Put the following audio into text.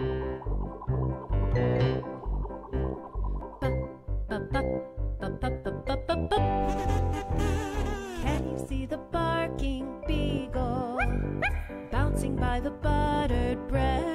Can you see the barking beagle bouncing by the buttered bread?